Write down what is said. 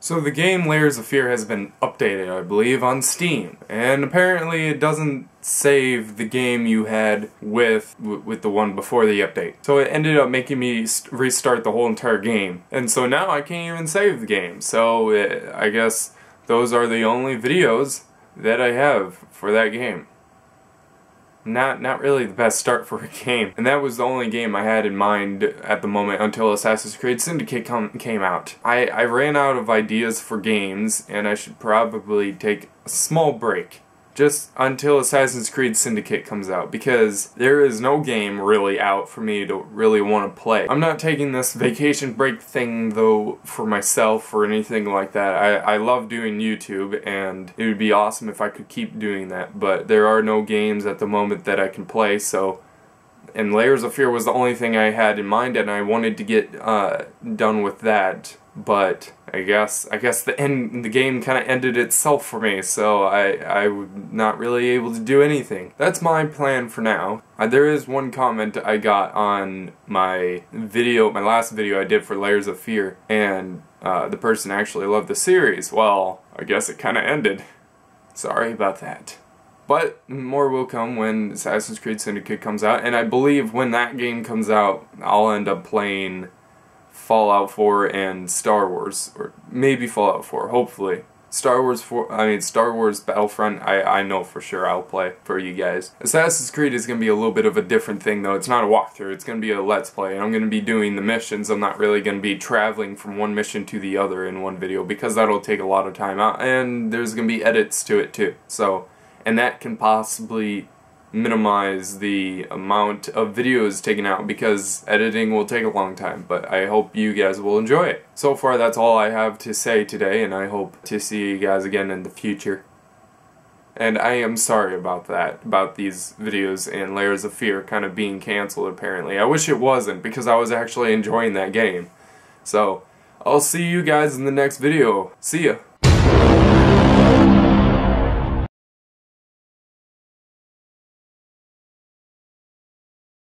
So the game Layers of Fear has been updated, I believe, on Steam, and apparently it doesn't save the game you had with the one before the update. So it ended up making me restart the whole entire game, and so now I can't even save the game. So I guess those are the only videos that I have for that game. Not really the best start for a game, and that was the only game I had in mind at the moment until Assassin's Creed Syndicate came out. I ran out of ideas for games, and I should probably take a small break just until Assassin's Creed Syndicate comes out, because there is no game really out for me to really want to play. I'm not taking this vacation break thing though for myself or anything like that. I love doing YouTube, and it would be awesome if I could keep doing that, but there are no games at the moment that I can play, so... And Layers of Fear was the only thing I had in mind, and I wanted to get done with that, but I guess the game kind of ended itself for me, so I was not really able to do anything. That's my plan for now. There is one comment I got on my last video I did for Layers of Fear, and the person actually loved the series. Well, I guess it kind of ended. Sorry about that. But more will come when Assassin's Creed Syndicate comes out, and I believe when that game comes out, I'll end up playing Fallout 4 and Star Wars, or maybe Fallout 4, hopefully. Star Wars Battlefront, I know for sure I'll play for you guys. Assassin's Creed is going to be a little bit of a different thing though. It's not a walkthrough, it's going to be a let's play, and I'm going to be doing the missions. I'm not really going to be traveling from one mission to the other in one video, because that'll take a lot of time out, and there's going to be edits to it too, so... And that can possibly minimize the amount of videos taken out, because editing will take a long time, but I hope you guys will enjoy it. So far, that's all I have to say today, and I hope to see you guys again in the future. And I am sorry about that, about these videos and Layers of Fear kind of being canceled apparently. I wish it wasn't, because I was actually enjoying that game. So, I'll see you guys in the next video. See ya!